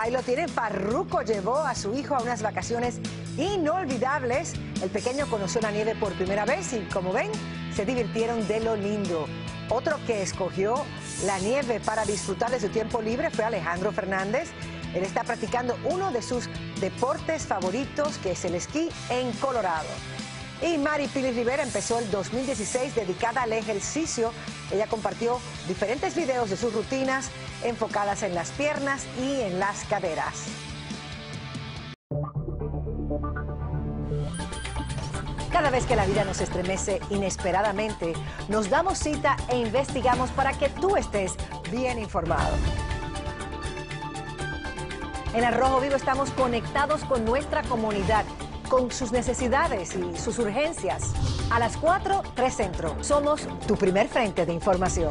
Ahí lo tienen, Farruko llevó a su hijo a unas vacaciones inolvidables. El pequeño conoció la nieve por primera vez y, como ven, se divirtieron de lo lindo. Otro que escogió la nieve para disfrutar de su tiempo libre fue Alejandro Fernández. Él está practicando uno de sus deportes favoritos, que es el esquí, en Colorado. Y Mari Pili Rivera empezó el 2016 dedicada al ejercicio. Ella compartió diferentes videos de sus rutinas enfocadas en las piernas y en las caderas. Cada vez que la vida nos estremece inesperadamente, nos damos cita e investigamos para que tú estés bien informado. En Al Rojo Vivo estamos conectados con nuestra comunidad, con sus necesidades y sus urgencias. A las 4, 3 Centro. Somos tu primer frente de información.